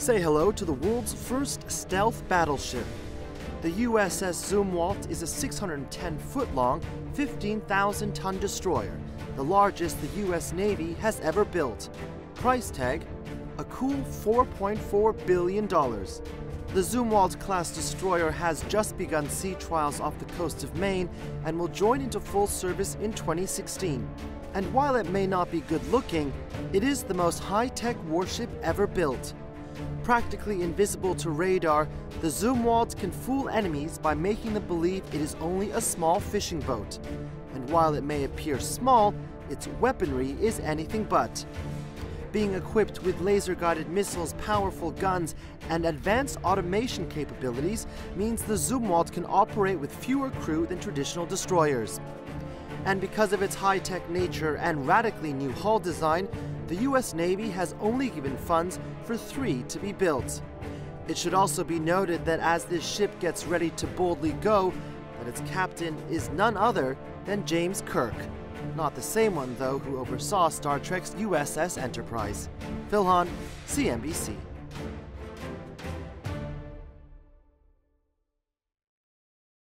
Say hello to the world's first stealth battleship. The USS Zumwalt is a 610-foot long, 15,000-ton destroyer, the largest the U.S. Navy has ever built. Price tag, a cool $4.4 billion. The Zumwalt-class destroyer has just begun sea trials off the coast of Maine and will join into full service in 2016. And while it may not be good-looking, it is the most high-tech warship ever built. Practically invisible to radar, the Zumwalt can fool enemies by making them believe it is only a small fishing boat. And while it may appear small, its weaponry is anything but. Being equipped with laser-guided missiles, powerful guns, and advanced automation capabilities means the Zumwalt can operate with fewer crew than traditional destroyers. And because of its high-tech nature and radically new hull design, the U.S. Navy has only given funds for 3 to be built. It should also be noted that as this ship gets ready to boldly go, that its captain is none other than James Kirk. Not the same one, though, who oversaw Star Trek's USS Enterprise. Phil Han, CNBC.